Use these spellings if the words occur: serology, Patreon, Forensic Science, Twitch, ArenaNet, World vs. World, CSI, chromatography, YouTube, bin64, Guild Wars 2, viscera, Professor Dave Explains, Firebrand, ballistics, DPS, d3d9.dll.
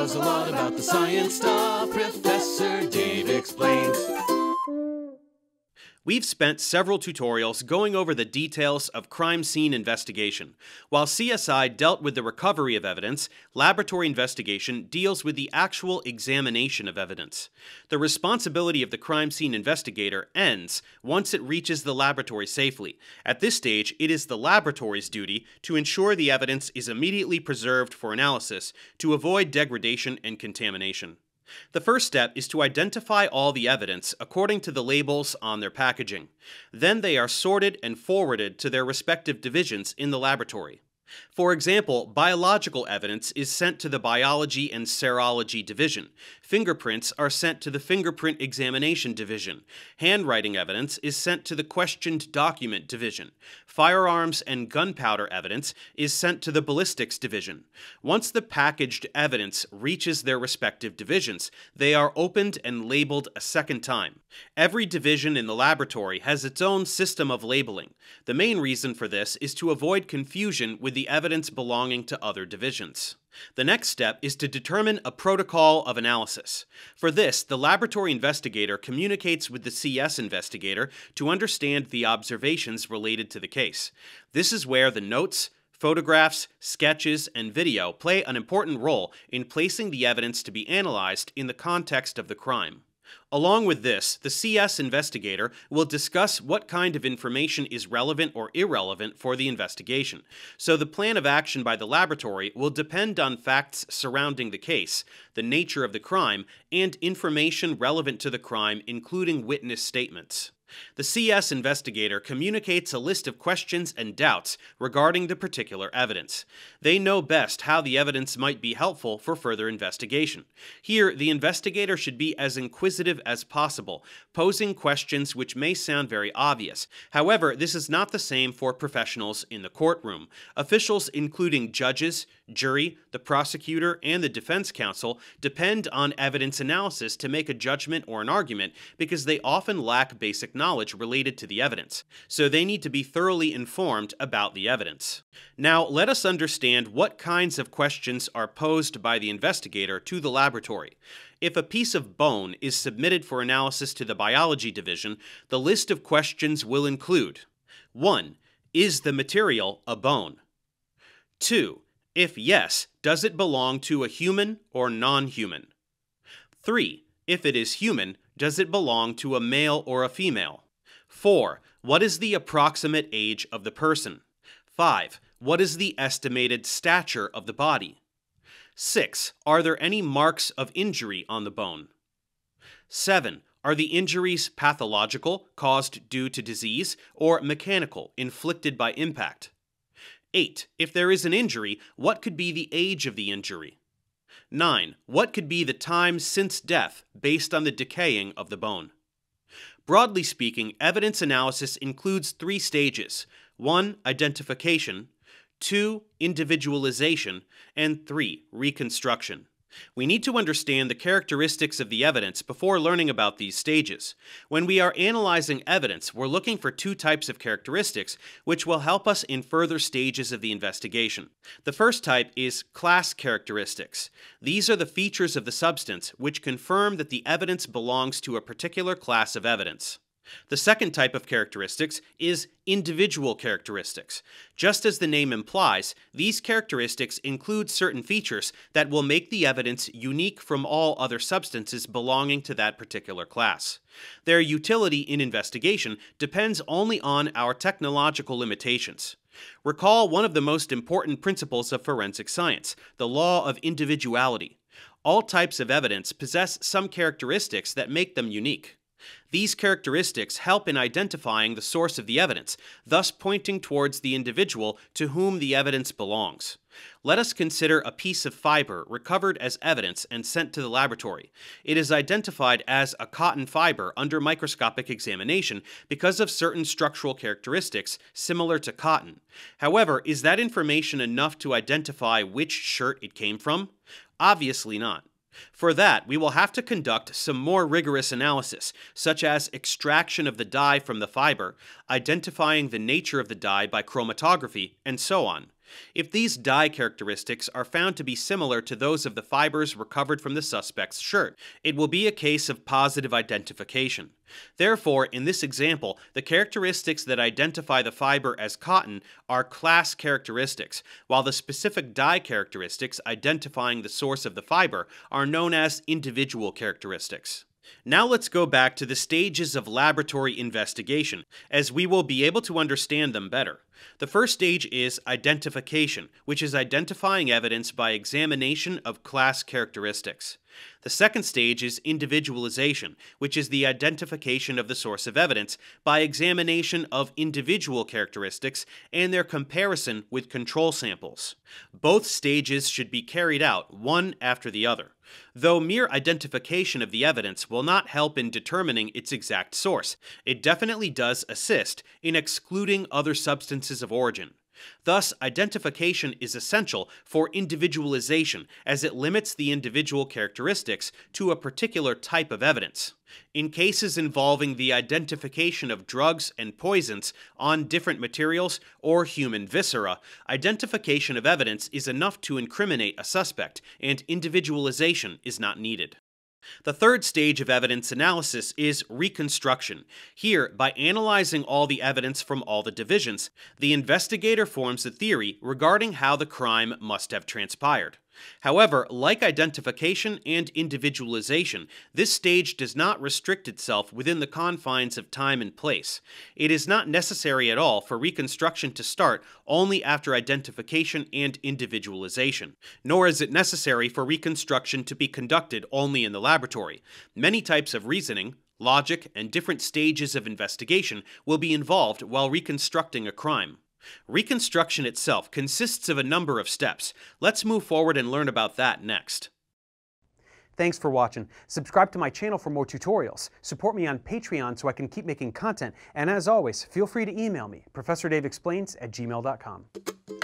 knows a lot about the science stuff. Professor Dave Explains. We've spent several tutorials going over the details of crime scene investigation. While CSI dealt with the recovery of evidence, laboratory investigation deals with the actual examination of evidence. The responsibility of the crime scene investigator ends once it reaches the laboratory safely. At this stage, it is the laboratory's duty to ensure the evidence is immediately preserved for analysis to avoid degradation and contamination. The first step is to identify all the evidence according to the labels on their packaging. Then they are sorted and forwarded to their respective divisions in the laboratory. For example, biological evidence is sent to the biology and serology division. Fingerprints are sent to the fingerprint examination division. Handwriting evidence is sent to the questioned document division. Firearms and gunpowder evidence is sent to the ballistics division. Once the packaged evidence reaches their respective divisions, they are opened and labeled a second time. Every division in the laboratory has its own system of labeling. The main reason for this is to avoid confusion with the evidence belonging to other divisions. The next step is to determine a protocol of analysis. For this, the laboratory investigator communicates with the CS investigator to understand the observations related to the case. This is where the notes, photographs, sketches, and video play an important role in placing the evidence to be analyzed in the context of the crime. Along with this, the CS investigator will discuss what kind of information is relevant or irrelevant for the investigation. So the plan of action by the laboratory will depend on facts surrounding the case, the nature of the crime, and information relevant to the crime, including witness statements. The CS investigator communicates a list of questions and doubts regarding the particular evidence. They know best how the evidence might be helpful for further investigation. Here, the investigator should be as inquisitive as possible, posing questions which may sound very obvious. However, this is not the same for professionals in the courtroom. Officials, including judges, jury, the prosecutor, and the defense counsel, depend on evidence analysis to make a judgment or an argument because they often lack basic knowledge related to the evidence, so they need to be thoroughly informed about the evidence. Now, let us understand what kinds of questions are posed by the investigator to the laboratory. If a piece of bone is submitted for analysis to the biology division, the list of questions will include 1. Is the material a bone? 2. If yes, does it belong to a human or non-human? 3. If it is human, does it belong to a male or a female? 4. What is the approximate age of the person? 5. What is the estimated stature of the body? 6. Are there any marks of injury on the bone? 7. Are the injuries pathological, caused due to disease, or mechanical, inflicted by impact? 8. If there is an injury, what could be the age of the injury? 9. What could be the time since death based on the decaying of the bone? Broadly speaking, evidence analysis includes three stages: 1. Identification, 2. Individualization, and 3. Reconstruction. We need to understand the characteristics of the evidence before learning about these stages. When we are analyzing evidence, we're looking for two types of characteristics which will help us in further stages of the investigation. The first type is class characteristics. These are the features of the substance which confirm that the evidence belongs to a particular class of evidence. The second type of characteristics is individual characteristics. Just as the name implies, these characteristics include certain features that will make the evidence unique from all other substances belonging to that particular class. Their utility in investigation depends only on our technological limitations. Recall one of the most important principles of forensic science, the law of individuality. All types of evidence possess some characteristics that make them unique. These characteristics help in identifying the source of the evidence, thus pointing towards the individual to whom the evidence belongs. Let us consider a piece of fiber recovered as evidence and sent to the laboratory. It is identified as a cotton fiber under microscopic examination because of certain structural characteristics similar to cotton. However, is that information enough to identify which shirt it came from? Obviously not. For that, we will have to conduct some more rigorous analysis, such as extraction of the dye from the fiber, identifying the nature of the dye by chromatography, and so on. If these dye characteristics are found to be similar to those of the fibers recovered from the suspect's shirt, it will be a case of positive identification. Therefore, in this example, the characteristics that identify the fiber as cotton are class characteristics, while the specific dye characteristics identifying the source of the fiber are known as individual characteristics. Now let's go back to the stages of laboratory investigation, as we will be able to understand them better. The first stage is identification, which is identifying evidence by examination of class characteristics. The second stage is individualization, which is the identification of the source of evidence by examination of individual characteristics and their comparison with control samples. Both stages should be carried out one after the other, though mere identification of the evidence will not help in determining its exact source. It definitely does assist in excluding other substances of origin. Thus, identification is essential for individualization, as it limits the individual characteristics to a particular type of evidence. In cases involving the identification of drugs and poisons on different materials or human viscera, identification of evidence is enough to incriminate a suspect, and individualization is not needed. The third stage of evidence analysis is reconstruction. Here, by analyzing all the evidence from all the divisions, the investigator forms a theory regarding how the crime must have transpired. However, like identification and individualization, this stage does not restrict itself within the confines of time and place. It is not necessary at all for reconstruction to start only after identification and individualization, nor is it necessary for reconstruction to be conducted only in the laboratory. Many types of reasoning, logic, and different stages of investigation will be involved while reconstructing a crime. Reconstruction itself consists of a number of steps. Let's move forward and learn about that next. Thanks for watching. Subscribe to my channel for more tutorials. Support me on Patreon so I can keep making content. And as always, feel free to email me, ProfessorDaveExplains@gmail.com.